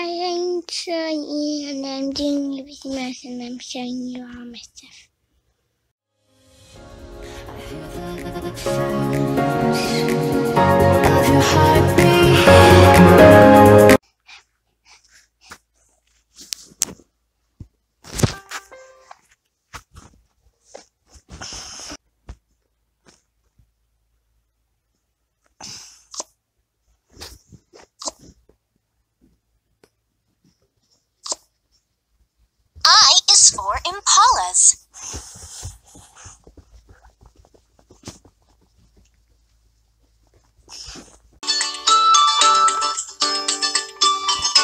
Hi, I'm Shani, and I'm doing Libby's math, and I'm showing you all my stuff. I hear the of your heartbeat. For impalas.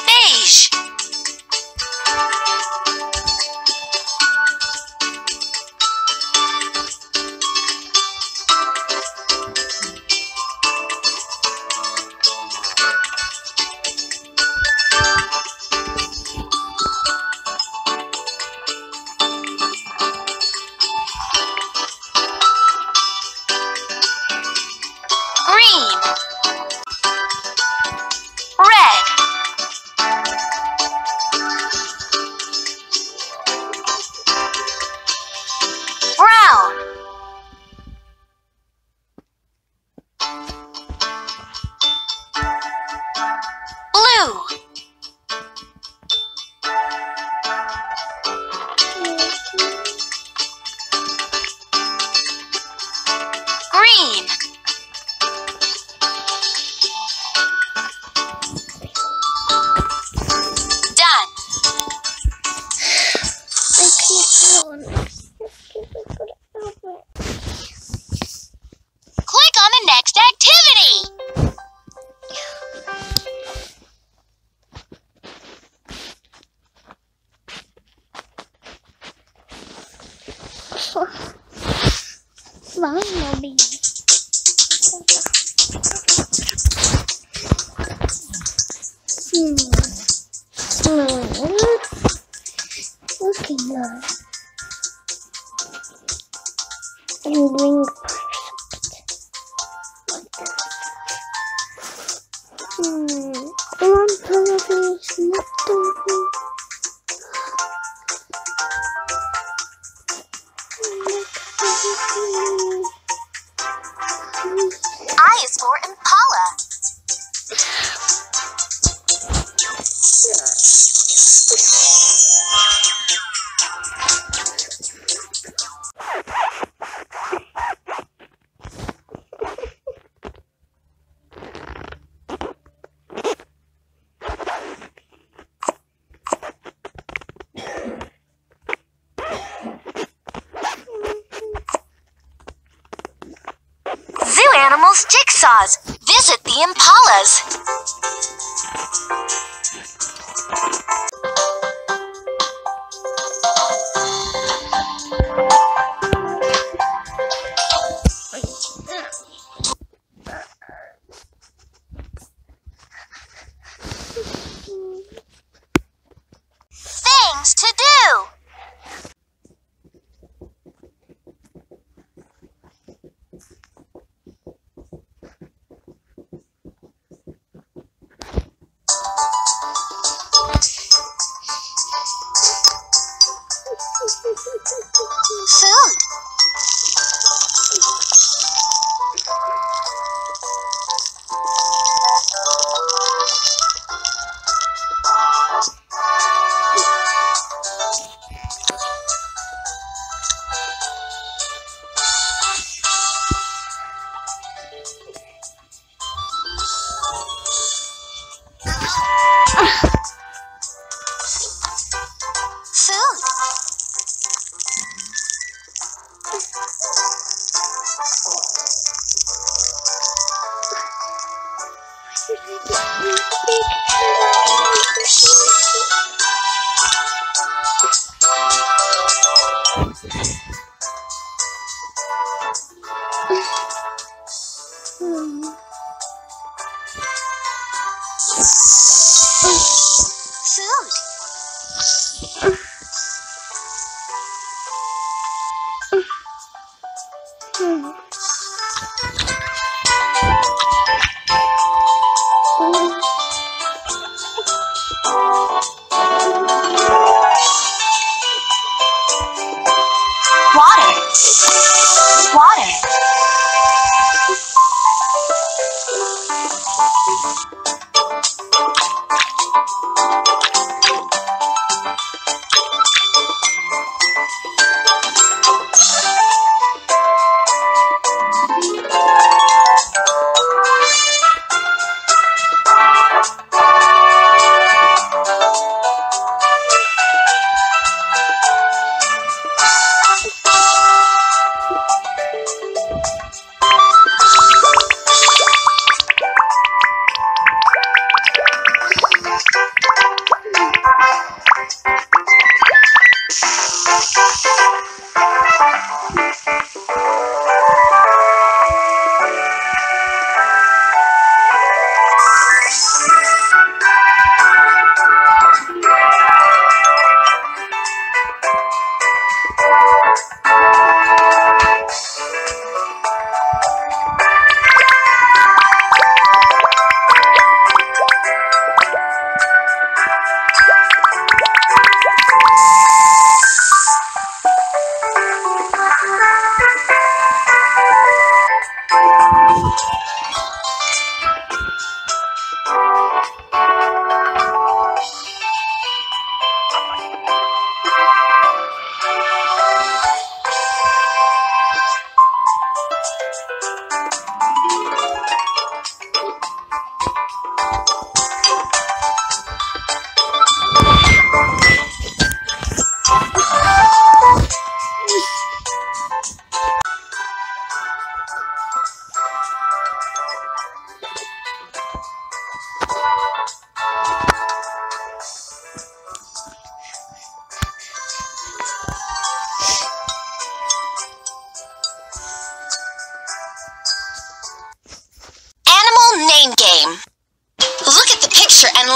Beige. Green. Done. Click on the next activity. Mom, mommy. Okay, now I'm doing perfect. One probably is not doing. I is for impala. Animals jigsaws. Visit the impalas. Things to do. Food.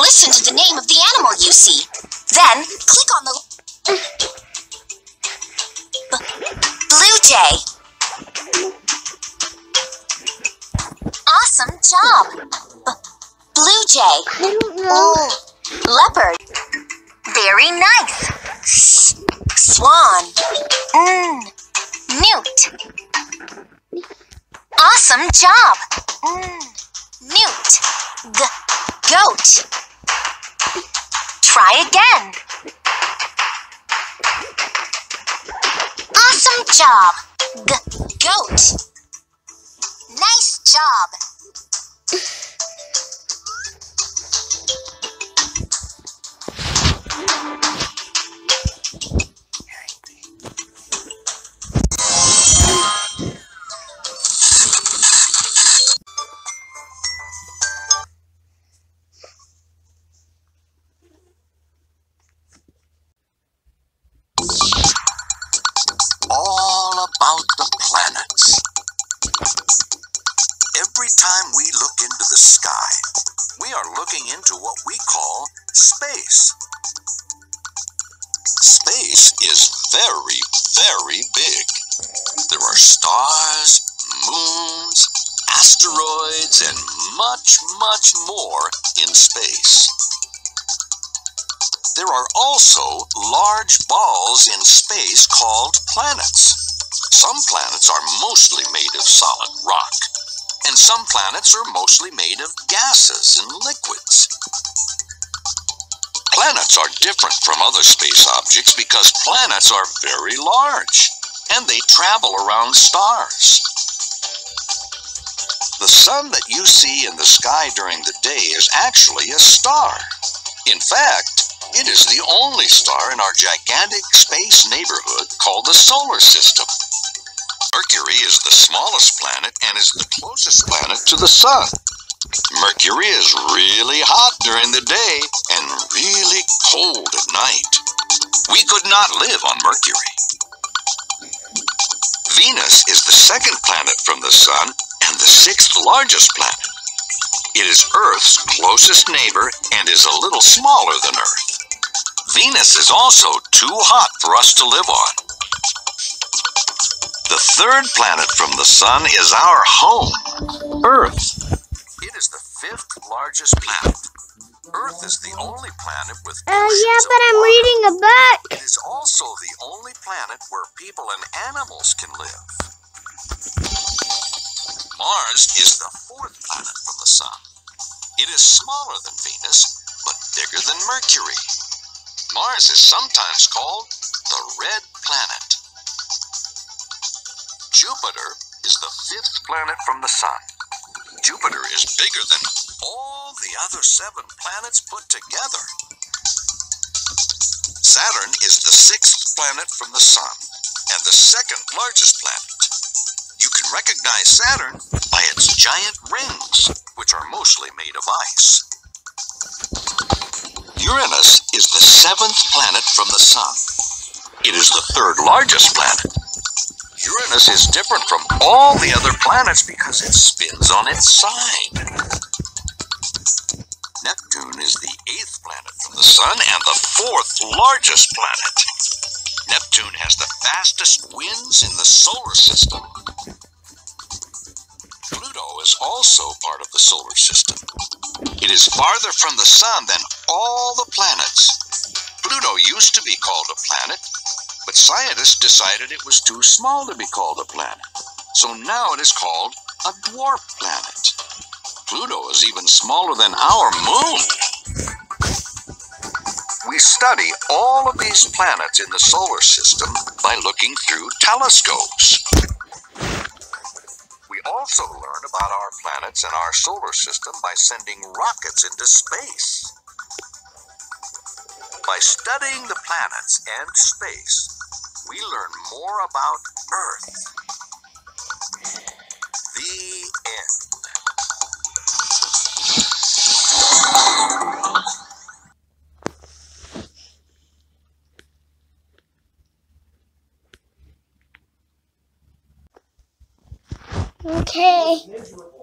listen to the name of the animal you see. Then, click on the blue jay. Awesome job. Blue jay. Ooh. Leopard. Very nice. Swan. Newt. Awesome job. Newt. Goat. Try again. Awesome job. Goat. Nice job. Much more in space. There are also large balls in space called planets. Some planets are mostly made of solid rock, and some planets are mostly made of gases and liquids. Planets are different from other space objects because planets are very large, and they travel around stars. The sun that you see in the sky during the day is actually a star. In fact, it is the only star in our gigantic space neighborhood called the solar system. Mercury is the smallest planet and is the closest planet to the sun. Mercury is really hot during the day and really cold at night. We could not live on Mercury. Venus is the second planet from the sun, the sixth largest planet. It is Earth's closest neighbor and is a little smaller than Earth. Venus is also too hot for us to live on. The third planet from the sun is our home, Earth. It is the fifth largest planet. Earth is the only planet with yeah, but I'm reading a book. It is also the only planet where people and animals can live. Mars is the fourth planet from the sun. It is smaller than Venus, but bigger than Mercury. Mars is sometimes called the red planet. Jupiter is the fifth planet from the sun. Jupiter is bigger than all the other 7 planets put together. Saturn is the sixth planet from the sun and the second largest planet. You can recognize Saturn by its giant rings, which are mostly made of ice. Uranus is the 7th planet from the sun. It is the 3rd largest planet. Uranus is different from all the other planets because it spins on its side. Neptune is the 8th planet from the sun and the 4th largest planet. Neptune has the fastest winds in the solar system. Pluto is also part of the solar system. It is farther from the sun than all the planets. Pluto used to be called a planet, but scientists decided it was too small to be called a planet. So now it is called a dwarf planet. Pluto is even smaller than our moon. We study all of these planets in the solar system by looking through telescopes. We also learn about our planets and our solar system by sending rockets into space. By studying the planets and space, we learn more about Earth. The end. Okay.